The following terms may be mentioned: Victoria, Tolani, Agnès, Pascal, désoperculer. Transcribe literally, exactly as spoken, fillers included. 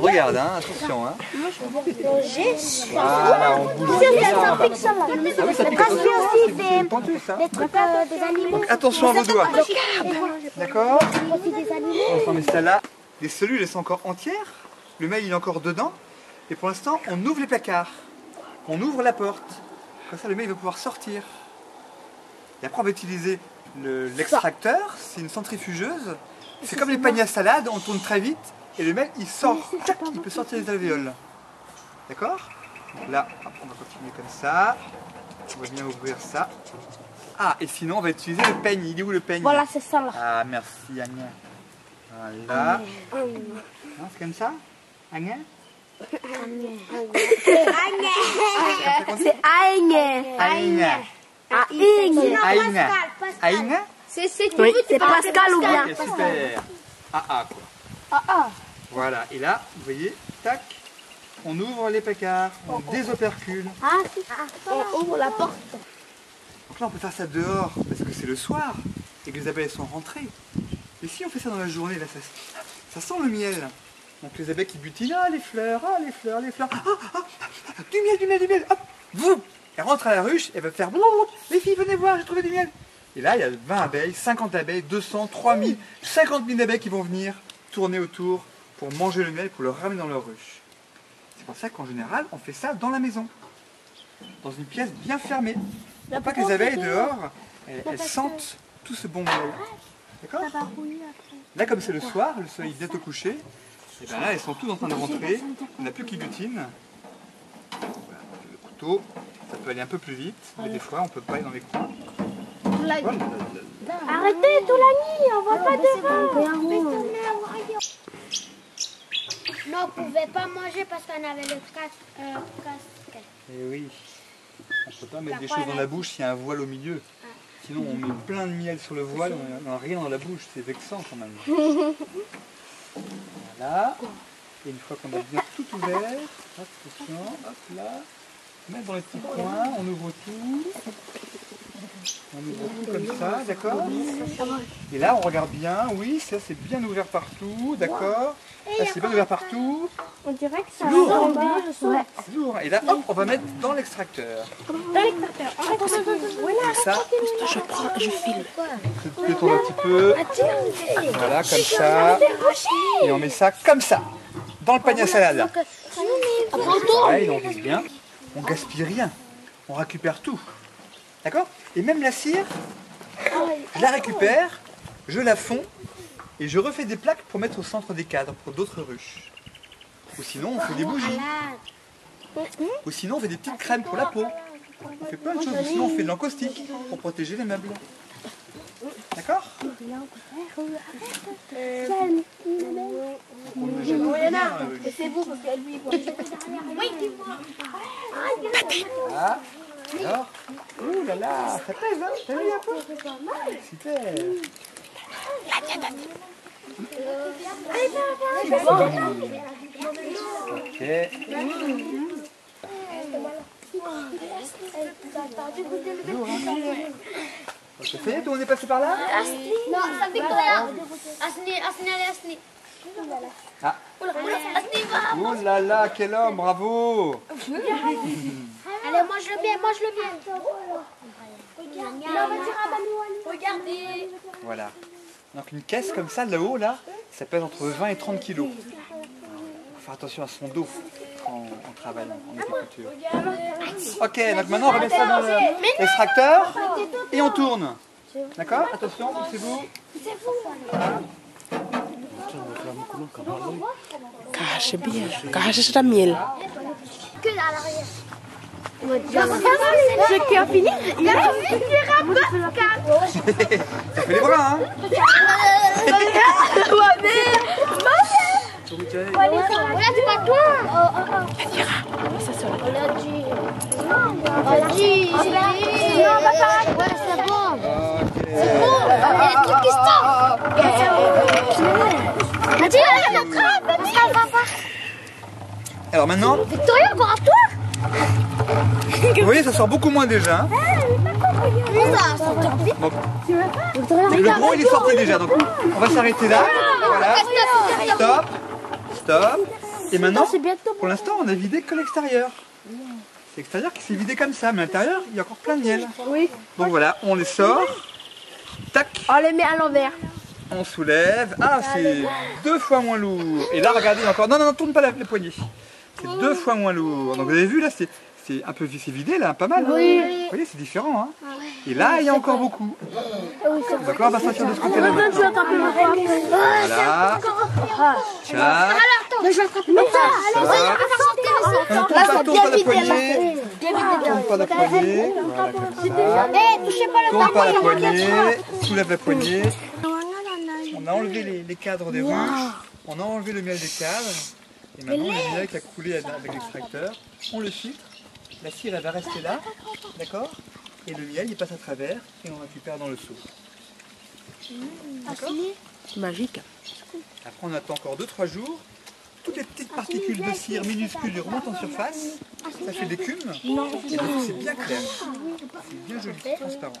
Regarde, hein, attention, hein. Voilà, on bouge. Ça pique seulement. Ah oui, ça pique seulement. C'est tendu, ça. Donc attention à vos doigts. D'accord. On s'en met ça là. Les cellules, elles sont encore entières. Le mail, il est encore dedans. Et pour l'instant, on ouvre les placards. On ouvre la porte. Comme ça, le mail va pouvoir sortir. Et après, on va utiliser l'extracteur. C'est une centrifugeuse. C'est comme les paniers à salade, on tourne très vite. Et le mail, il sort, tchac, il peut sortir les alvéoles. D'accord? Là, on va continuer comme ça. On va bien ouvrir ça. Ah, et sinon, on va utiliser le peigne. Il est où le peigne? Voilà, c'est ça là. Ah, merci Agnès. Voilà. C'est comme ça Agnès? Agnès. C'est Agnès. Agnès. Agnès. Agnès. C'est Pascal ou bien? Super. Ah, ah, quoi. Ah, ah. Voilà, et là, vous voyez, tac, on ouvre les placards, on oh, oh. désopercule. Ah, ah, on ouvre la porte. Donc là, on peut faire ça dehors, parce que c'est le soir, et que les abeilles sont rentrées. Et si on fait ça dans la journée, là, ça, ça sent le miel. Donc les abeilles qui butinent, ah, les fleurs, ah, les fleurs, les fleurs, ah, ah, ah, du miel, du miel, du miel, hop, boum. Elle rentre à la ruche, elle va faire, les filles, venez voir, j'ai trouvé du miel. Et là, il y a vingt abeilles, cinquante abeilles, deux cents, trois mille, cinquante mille abeilles qui vont venir tourner autour pour manger le miel, pour le ramener dans leur ruche. C'est pour ça qu'en général, on fait ça dans la maison, dans une pièce bien fermée. Là, pas que les abeilles dehors, elles, elles sentent tout ce bon miel. D'accord? Là, comme c'est le soir, le soleil est bientôt couché, et ben là, elles sont toutes en train de rentrer. On n'a plus qui butine. Voilà, le couteau, ça peut aller un peu plus vite, mais des fois, on peut pas aller dans les coins. Voilà. Arrêtez, Tolani, on voit pas devant. Non, on ne pouvait pas manger parce qu'on avait le casque. Euh, casque. Et oui. On ne peut pas mettre des choses dans la bouche s'il y a un voile au milieu. Ah. Sinon, on met plein de miel sur le voile, on n'a rien dans la bouche. C'est vexant quand même. Voilà. Et une fois qu'on a bien tout ouvert, hop, attention, hop là. Mettre dans les petits coins, on ouvre tout. On ouvre tout comme ça, d'accord? Et là, on regarde bien, oui, ça c'est bien ouvert partout, d'accord? Là, c'est bien ouvert partout. On dirait que ça lourd. C'est lourd. Et là, hop, on va mettre dans l'extracteur. Dans l'extracteur. Comme ça, je prends, je filme. Je détourne un petit peu. Voilà, comme ça. Et on met ça comme ça, dans le panier à salade. Pareil, on vise bien. On gaspille rien. On récupère tout. D'accord? Et même la cire, je la récupère, je la fonds et je refais des plaques pour mettre au centre des cadres pour d'autres ruches. Ou sinon on fait des bougies. Ou sinon on fait des petites crèmes pour la peau. On fait plein de choses. Ou sinon on fait de l'encaustique pour protéger les meubles. D'accord? C'est vous parce qu'elle lui. Ah. Alors, ouh là là, ça pèse, hein? T'as vu un peu? Super! Ok. Ça fait, tout le monde est passé par là? Non, ça fait Victoria! Asni, Asni, allez, Asni! Ah! Ouh là là, quel homme, bravo! Allez, mange-le bien, mange-le bien. Regardez. Voilà. Donc une caisse comme ça, là-haut, là, ça pèse entre vingt et trente kilos. Il faut faire attention à son dos en, en travaillant, en agriculture. Ok, donc maintenant on remet ça dans l'extracteur et on tourne. D'accord? Attention, c'est vous. Cache bien, cache la miel. Que à l'arrière. Ce qui a fini, il a fini de Pascal. Ça fait les bras, hein? Ma mère! Ma mère! On l'a dit pas toi! La dira! Ça sera. On l'a dit! On l'a dit! Non, papa! Ouais, c'est bon! C'est bon, il y a tout qui se tombe. Mathieu, elle m'attrape, Mathieu. Alors maintenant... Victoria, encore à toi. Vous voyez, ça sort beaucoup moins déjà. Bon. Le gros il est sorti déjà, donc on va s'arrêter là. Voilà. Stop, stop. Et maintenant, pour l'instant, on a vidé que l'extérieur. C'est l'extérieur qui s'est vidé comme ça, mais à l'intérieur, il y a encore plein de miel. Donc voilà, on les sort. Tac. On les met à l'envers. On soulève. Ah, c'est deux fois moins lourd. Et là, regardez encore. Non, non, non, tourne pas les poignées. C'est deux fois moins lourd. Donc vous avez vu là, c'est... C'est un peu vidé là, pas mal. Oui. Hein. Vous voyez, c'est différent. Hein. Ah ouais. Et là, il y a encore beaucoup. Donc là, on va sortir de ce côté-là. Voilà. Tiens. Ne tourne pas la poignée. Ne tourne pas la poignée. Ne tourne pas la poignée. Soulève la poignée. On a enlevé les, les cadres des roches. On a enlevé le miel des cadres. Et maintenant, le miel qui a coulé avec l'extracteur, on le filtre. La cire elle va rester là, d'accord? Et le miel il passe à travers et on récupère dans le seau. D'accord? Magique. Après on attend encore deux trois jours. Toutes les petites particules de cire minuscules remontent en surface. Ça fait des cumes. Et donc c'est bien clair. C'est bien joli, transparent.